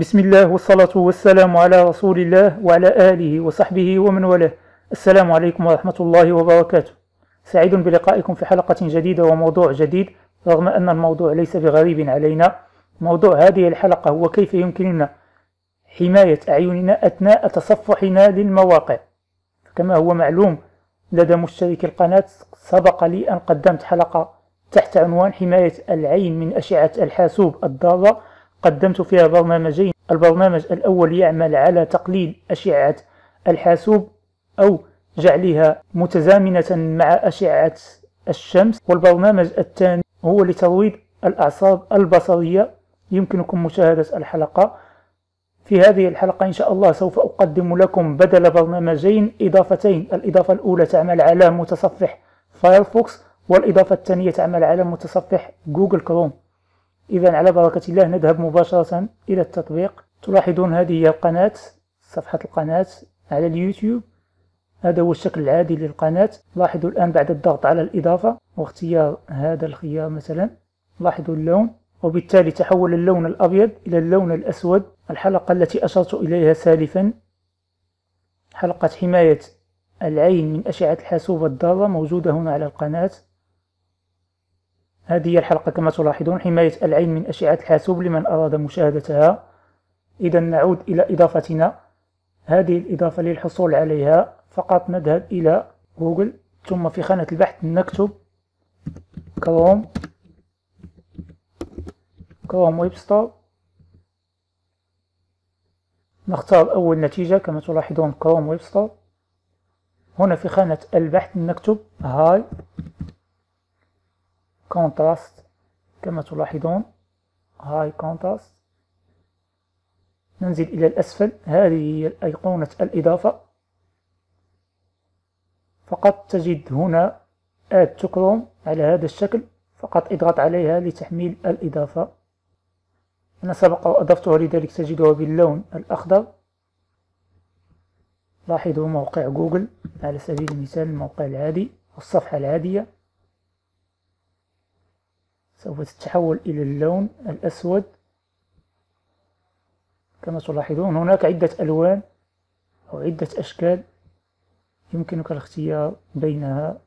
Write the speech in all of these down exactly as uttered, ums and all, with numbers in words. بسم الله والصلاة والسلام على رسول الله وعلى آله وصحبه ومن والاه. السلام عليكم ورحمة الله وبركاته. سعيد بلقائكم في حلقة جديدة وموضوع جديد، رغم أن الموضوع ليس بغريب علينا. موضوع هذه الحلقة هو كيف يمكننا حماية أعيننا أثناء تصفحنا للمواقع. كما هو معلوم لدى مشتركي القناة، سبق لي أن قدمت حلقة تحت عنوان حماية العين من أشعة الحاسوب الضارة، قدمت فيها برنامجين. البرنامج الأول يعمل على تقليل أشعة الحاسوب أو جعلها متزامنة مع أشعة الشمس، والبرنامج الثاني هو لترويض الأعصاب البصرية. يمكنكم مشاهدة الحلقة. في هذه الحلقة إن شاء الله سوف أقدم لكم بدل برنامجين إضافتين. الإضافة الأولى تعمل على متصفح فايرفوكس، والإضافة الثانية تعمل على متصفح جوجل كروم. إذا على بركة الله نذهب مباشرة إلى التطبيق. تلاحظون هذه هي القناة، صفحة القناة على اليوتيوب. هذا هو الشكل العادي للقناة. لاحظوا الآن بعد الضغط على الإضافة واختيار هذا الخيار مثلا، لاحظوا اللون، وبالتالي تحول اللون الأبيض إلى اللون الأسود. الحلقة التي أشرت إليها سالفا، حلقة حماية العين من أشعة الحاسوب الضارة، موجودة هنا على القناة. هذه هي الحلقة كما تلاحظون، حماية العين من أشعة الحاسوب لمن أراد مشاهدتها. إذا نعود إلى إضافتنا. هذه الإضافة للحصول عليها فقط نذهب إلى جوجل، ثم في خانة البحث نكتب كروم كروم ويب ستور. نختار أول نتيجة كما تلاحظون كروم ويب ستور. هنا في خانة البحث نكتب هاي كونتراست كما تلاحظون، هاي كونتراست. ننزل إلى الأسفل. هذه هي أيقونة الإضافة. فقط تجد هنا آد تو كروم على هذا الشكل، فقط اضغط عليها لتحميل الإضافة. أنا سبق وأضفتها لذلك تجدها باللون الأخضر. لاحظوا موقع جوجل على سبيل المثال، الموقع العادي والصفحة العادية سوف تتحول إلى اللون الأسود كما تلاحظون. هناك عدة ألوان أو عدة أشكال يمكنك الاختيار بينها.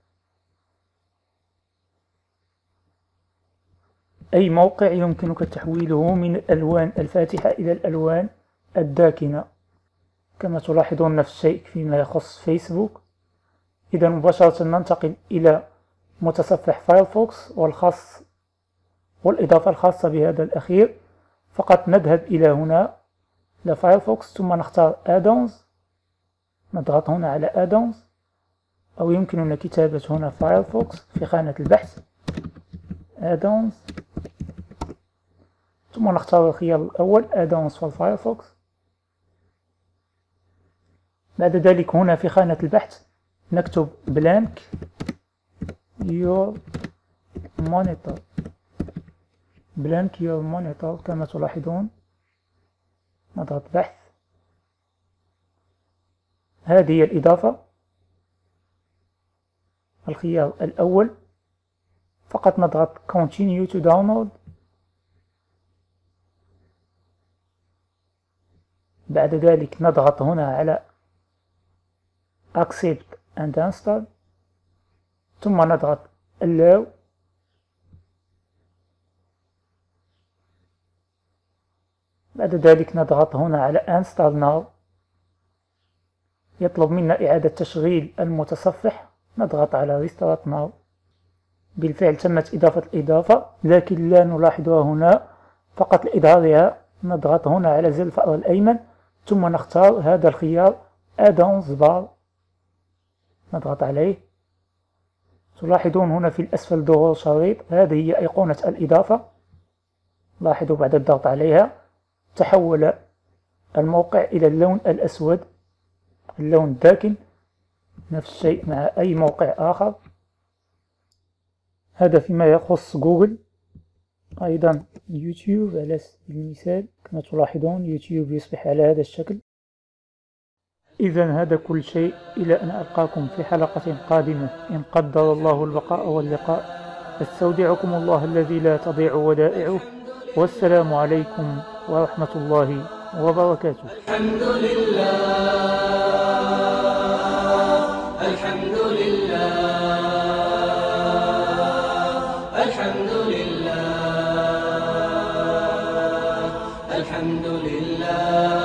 أي موقع يمكنك تحويله من الألوان الفاتحة إلى الألوان الداكنة. كما تلاحظون نفس الشيء فيما يخص فيسبوك. إذا مباشرة ننتقل إلى متصفح فايرفوكس والخاص والإضافة الخاصة بهذا الأخير. فقط نذهب إلى هنا لفايرفوكس، ثم نختار add-ons، نضغط هنا على add-ons، أو يمكننا كتابة هنا فايرفوكس في خانة البحث add-ons، ثم نختار الخيار الأول add-ons for firefox. بعد ذلك هنا في خانة البحث نكتب blank your monitor blank your monitor كما تلاحظون، نضغط بحث. هذه هي الإضافة، الخيار الأول. فقط نضغط continue to download. بعد ذلك نضغط هنا على accept and install، ثم نضغط allow. بعد ذلك نضغط هنا على install now. يطلب منا إعادة تشغيل المتصفح، نضغط على restart now. بالفعل تمت إضافة الإضافة لكن لا نلاحظها هنا. فقط لإظهارها نضغط هنا على زر الفأر الأيمن، ثم نختار هذا الخيار add-ons bar، نضغط عليه. تلاحظون هنا في الأسفل ظهور شريط، هذه هي أيقونة الإضافة. لاحظوا بعد الضغط عليها تحول الموقع إلى اللون الأسود، اللون الداكن. نفس الشيء مع أي موقع آخر. هذا فيما يخص جوجل. أيضا يوتيوب على سبيل المثال كما تلاحظون، يوتيوب يصبح على هذا الشكل. إذا هذا كل شيء، إلى أن ألقاكم في حلقة قادمة إن قدر الله البقاء واللقاء. أستودعكم الله الذي لا تضيع ودائعه، والسلام عليكم ورحمة الله وبركاته. الحمد لله الحمد لله الحمد لله الحمد لله.